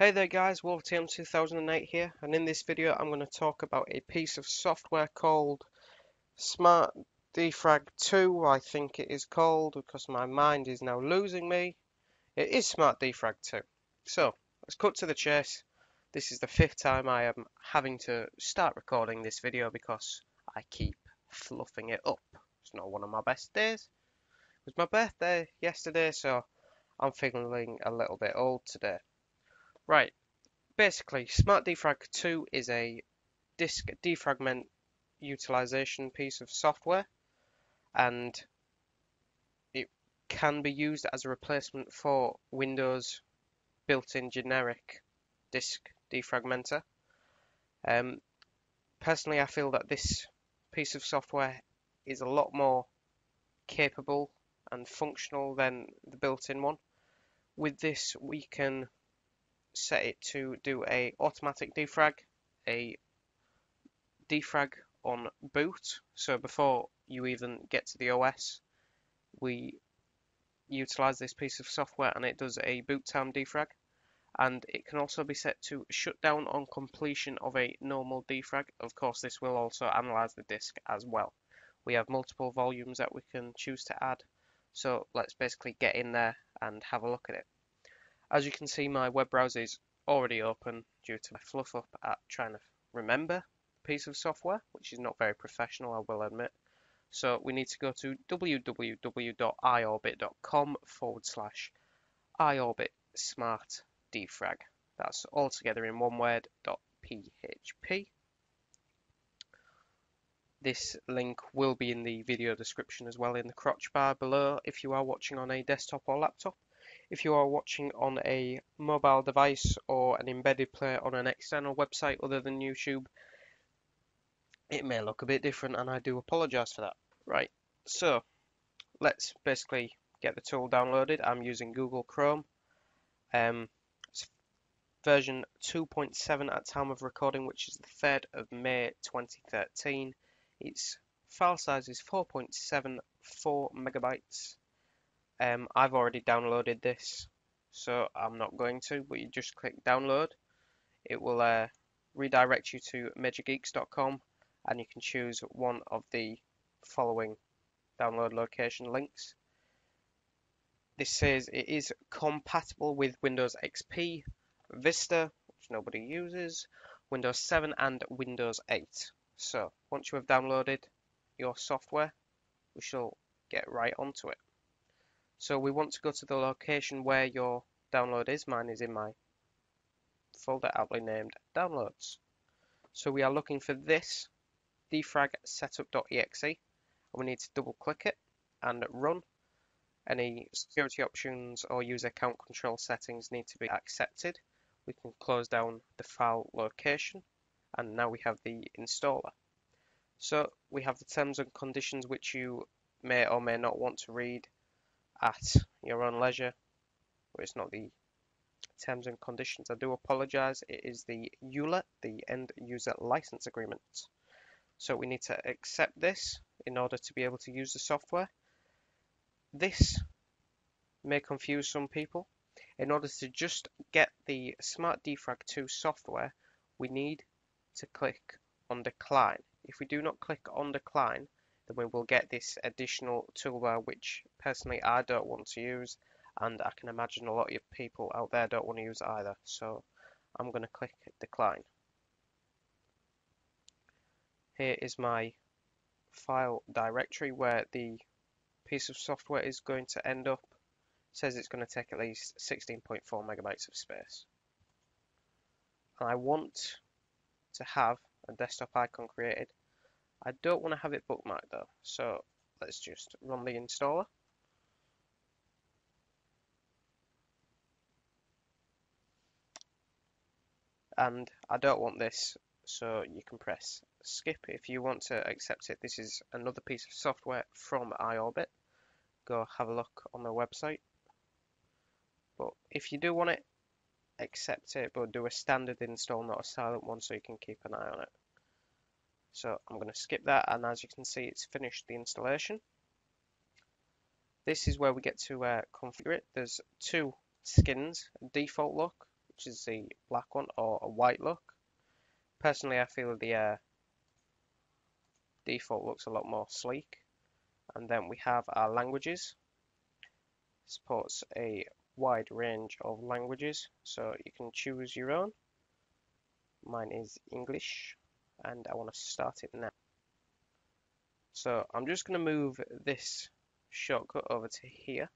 Hey there guys, WolfTM2008 here, and in this video I'm going to talk about a piece of software called Smart Defrag 2, I think it is called, because my mind is now losing me. It is Smart Defrag 2. So, let's cut to the chase. This is the fifth time I am having to start recording this video because I keep fluffing it up. It's not one of my best days. It was my birthday yesterday, so I'm feeling a little bit old today. Right, basically Smart Defrag 2 is a disk defragment utilization piece of software, and it can be used as a replacement for Windows built-in generic disk defragmenter. Personally, I feel that this piece of software is a lot more capable and functional than the built-in one. With this, we can set it to do a automatic defrag, a defrag on boot, so before you even get to the OS we utilize this piece of software and it does a boot time defrag, and it can also be set to shut down on completion of a normal defrag. Of course, this will also analyze the disk as well. We have multiple volumes that we can choose to add, so let's basically get in there and have a look at it. As you can see, my web browser is already open due to my fluff up at trying to remember the piece of software, which is not very professional, I will admit. So we need to go to www.iobit.com/iobit smart defrag. That's all together in one word, .php. This link will be in the video description as well in the crotch bar below if you are watching on a desktop or laptop. If you are watching on a mobile device or an embedded player on an external website other than YouTube, it may look a bit different, and I do apologise for that. Right, so let's basically get the tool downloaded. I'm using Google Chrome. It's version 2.7 at time of recording, which is the 3rd of May 2013. Its file size is 4.74 megabytes. I've already downloaded this, so I'm not going to, but you just click download. It will redirect you to majorgeeks.com, and you can choose one of the following download location links. This says it is compatible with Windows XP, Vista, which nobody uses, Windows 7 and Windows 8. So once you have downloaded your software, we shall get right onto it. So we want to go to the location where your download is. Mine is in my folder aptly named downloads. So we are looking for this defrag setup.exe, and we need to double click it and run. Any security options or user account control settings need to be accepted. We can close down the file location, and now we have the installer. So we have the terms and conditions, which you may or may not want to read at your own leisure. Well, it's not the terms and conditions, I do apologise, it is the EULA, the End User License Agreement. So we need to accept this in order to be able to use the software. This may confuse some people. In order to just get the Smart Defrag 2 software, we need to click on Decline. If we do not click on Decline, then we will get this additional toolbar, which personally I don't want to use, and I can imagine a lot of people out there don't want to use either, so I'm going to click Decline. Here is my file directory where the piece of software is going to end up. It says it's going to take at least 16.4 megabytes of space. And I want to have a desktop icon created. I don't want to have it bookmarked though, so let's just run the installer. And I don't want this, so you can press skip if you want to accept it. This is another piece of software from IObit. Go have a look on their website. But if you do want it, accept it, but do a standard install, not a silent one, so you can keep an eye on it. So I'm going to skip that, and as you can see, it's finished the installation. This is where we get to configure it. There's two skins, a default look, such as the black one or a white look. Personally, I feel the default looks a lot more sleek. And then we have our languages. Supports a wide range of languages, so you can choose your own. Mine is English, and I want to start it now. So I'm just going to move this shortcut over to here.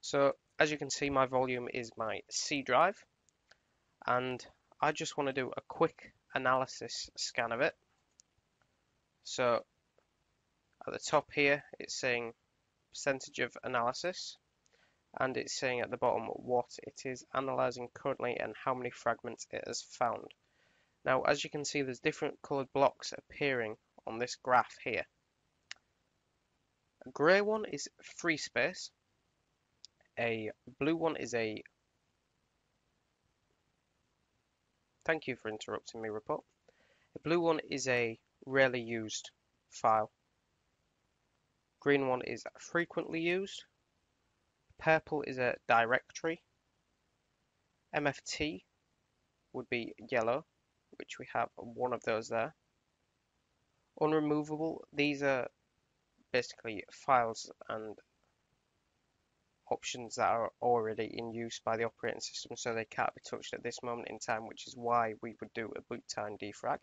So as you can see, my volume is my C drive, and I just want to do a quick analysis scan of it. So at the top here, it's saying percentage of analysis, and it's saying at the bottom what it is analyzing currently and how many fragments it has found. Now, as you can see, there's different colored blocks appearing on this graph here. A grey one is free space, a blue one is a... Thank you for interrupting me, report. The blue one is a rarely used file. Green one is frequently used. Purple is a directory. MFT would be yellow, which we have one of those there. Unremovable, these are basically files and options that are already in use by the operating system, so they can't be touched at this moment in time, which is why we would do a boot time defrag.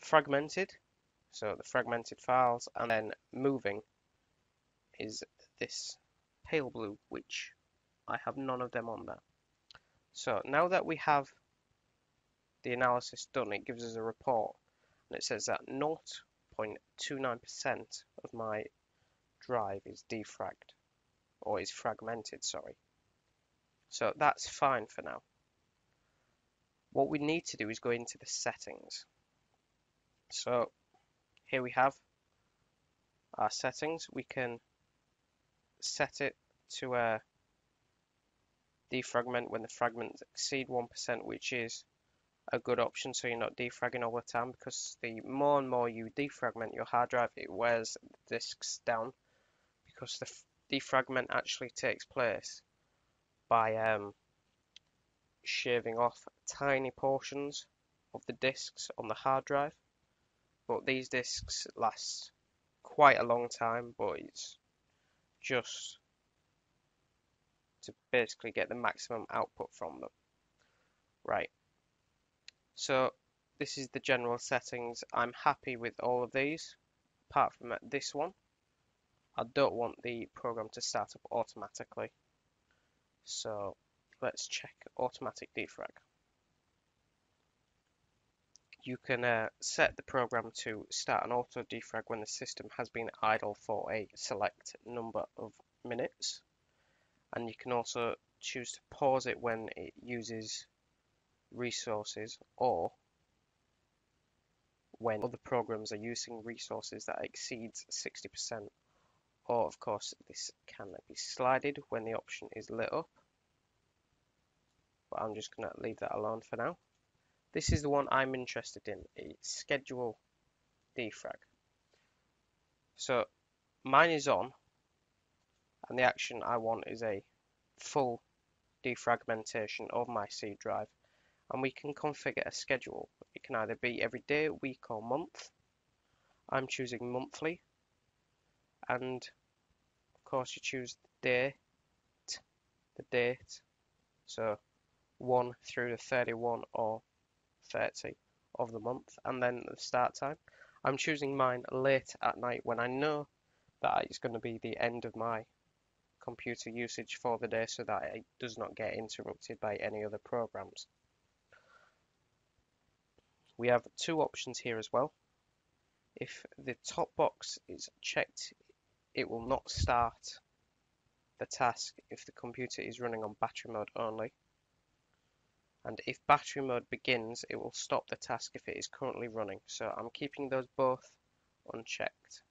Fragmented, so the fragmented files, and then moving is this pale blue, which I have none of them on there. So now that we have the analysis done, it gives us a report, and it says that 0.29% of my drive is defragged, or is fragmented, sorry. So that's fine for now. What we need to do is go into the settings. So here we have our settings. We can set it to defragment when the fragments exceed 1%, which is a good option, so you're not defragging all the time, because the more and more you defragment your hard drive, it wears the disks down, because the defragment actually takes place by shaving off tiny portions of the disks on the hard drive. But these disks last quite a long time, but it's just to basically get the maximum output from them. Right, so this is the general settings. I'm happy with all of these apart from this one. I don't want the program to start up automatically, so let's check automatic defrag. You can set the program to start an auto defrag when the system has been idle for a select number of minutes, and you can also choose to pause it when it uses resources or when other programs are using resources that exceeds 60%, or of course this can be slided when the option is lit up, but I'm just going to leave that alone for now. This is the one I'm interested in, a schedule defrag. So mine is on, and the action I want is a full defragmentation of my C drive, and we can configure a schedule. It can either be every day, week or month. I'm choosing monthly, and of course you choose the date, so 1 through to 31 or 30 of the month, and then the start time. I'm choosing mine late at night, when I know that it's going to be the end of my computer usage for the day, so that it does not get interrupted by any other programs. We have two options here as well. If the top box is checked, it will not start the task if the computer is running on battery mode only. And if battery mode begins, it will stop the task if it is currently running. So I'm keeping those both unchecked.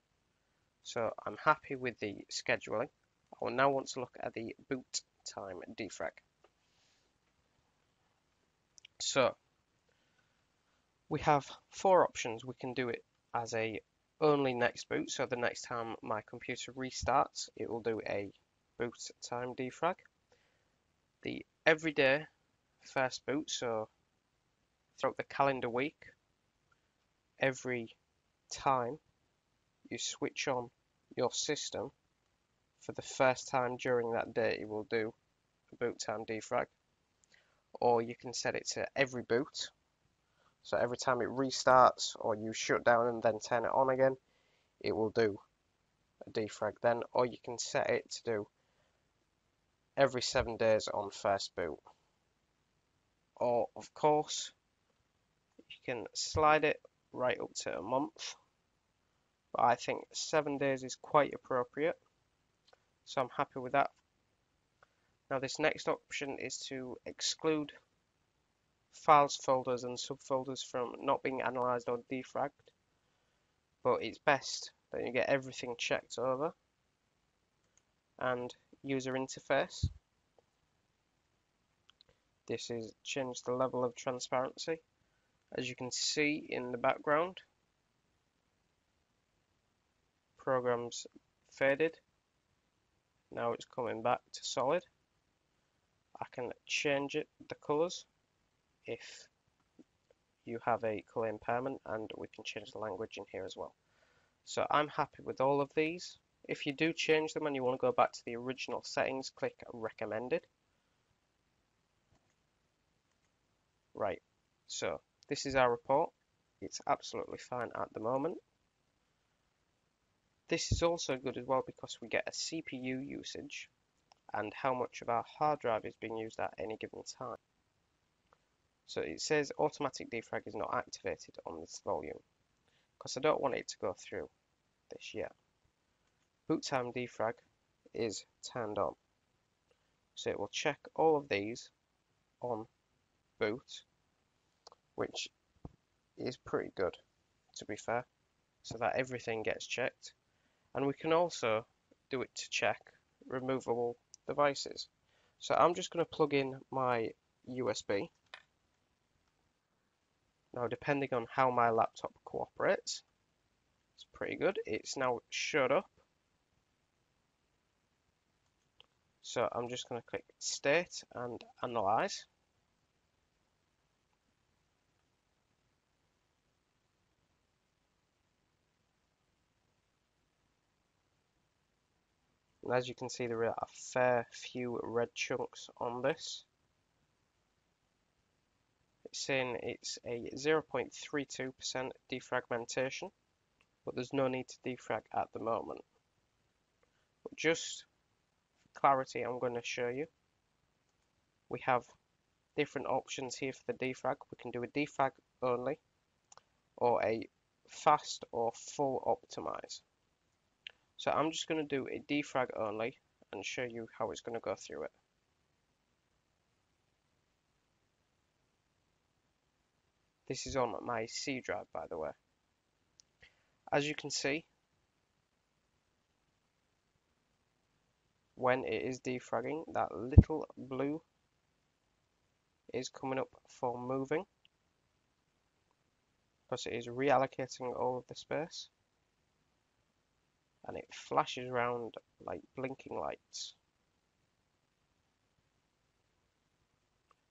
So I'm happy with the scheduling. I will now want to look at the boot time defrag. So we have four options. We can do it as a only next boot. So the next time my computer restarts, it will do a boot time defrag. the everyday first boot, so throughout the calendar week, every time you switch on your system for the first time during that day, it will do a boot time defrag. Or you can set it to every boot, so every time it restarts or you shut down and then turn it on again, it will do a defrag then. Or you can set it to do every 7 days on first boot, or of course you can slide it right up to a month, but I think 7 days is quite appropriate, so I'm happy with that. Now this next option is to exclude files, folders and subfolders from not being analysed or defragged, but it's best that you get everything checked over. And user interface, this is change the level of transparency, as you can see in the background, programs faded, now it's coming back to solid. I can change it, the colours, if you have a colour impairment, and we can change the language in here as well. So I'm happy with all of these. If you do change them and you want to go back to the original settings, click recommended. Right, so this is our report. It's absolutely fine at the moment. This is also good as well because we get a CPU usage and how much of our hard drive is being used at any given time. So it says automatic defrag is not activated on this volume because I don't want it to go through this yet. Boot time defrag is turned on, so it will check all of these on boot, which is pretty good to be fair, so that everything gets checked. And we can also do it to check removable devices, so I'm just going to plug in my USB. Now depending on how my laptop cooperates, it's pretty good. It's now shut up, so I'm just going to click state and analyze. And as you can see, there are a fair few red chunks on this. It's saying it's a 0.32% defragmentation, but there's no need to defrag at the moment. But just for clarity, I'm going to show you. We have different options here for the defrag. We can do a defrag only, or a fast or full optimize. So I'm just going to do a defrag only and show you how it's going to go through it. This is on my C drive, by the way. As you can see, when it is defragging, that little blue is coming up for moving because it is reallocating all of the space. And it flashes around like blinking lights.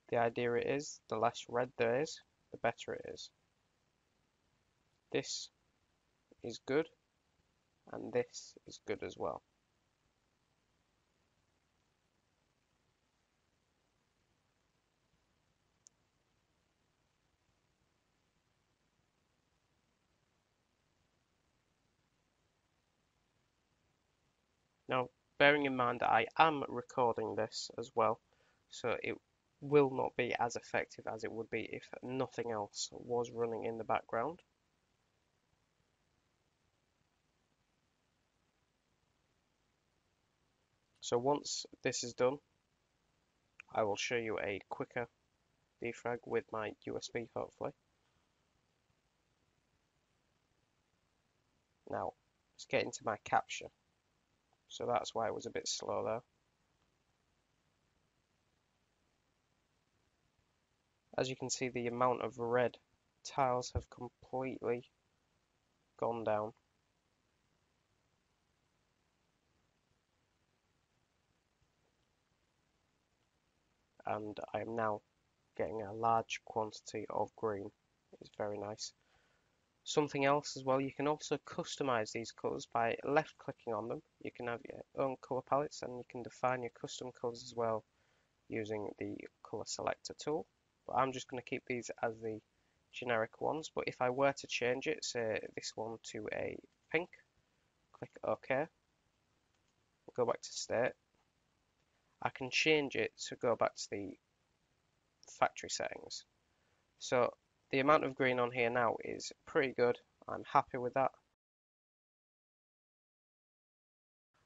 The idea is the less red there is, the better it is. This is good, and this is good as well. Now, bearing in mind that I am recording this as well, so it will not be as effective as it would be if nothing else was running in the background. So once this is done, I will show you a quicker defrag with my USB, hopefully. Now, let's get into my capture. So that's why it was a bit slow there. As you can see, the amount of red tiles have completely gone down. and I am now getting a large quantity of green. It's very nice. Something else as well, you can also customize these colors by left clicking on them. You can have your own color palettes, and you can define your custom colors as well using the color selector tool. But I'm just going to keep these as the generic ones. But if I were to change it, say this one to a pink, click OK, go back to state. I can change it to go back to the factory settings. So the amount of green on here now is pretty good. I'm happy with that.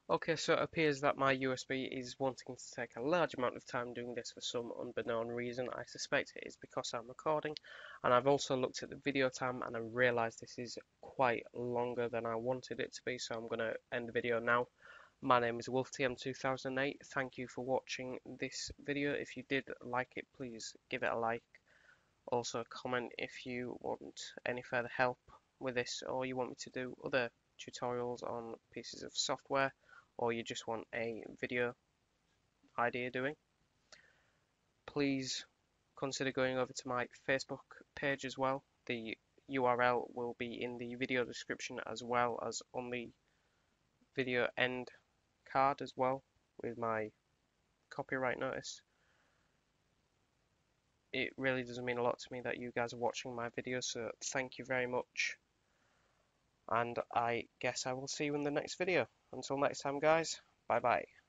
Okay, so it appears that my USB is wanting to take a large amount of time doing this for some unbeknown reason. I suspect it is because I'm recording, and I've also looked at the video time and I realised this is quite longer than I wanted it to be, so I'm going to end the video now. My name is WolfTM2008. Thank you for watching this video. If you did like it, please give it a like. Also comment if you want any further help with this, or you want me to do other tutorials on pieces of software, or you just want a video idea doing. Please consider going over to my Facebook page as well. The URL will be in the video description as well as on the video end card as well with my copyright notice. It really doesn't mean a lot to me that you guys are watching my video, so thank you very much. And I guess I will see you in the next video. Until next time, guys, bye bye.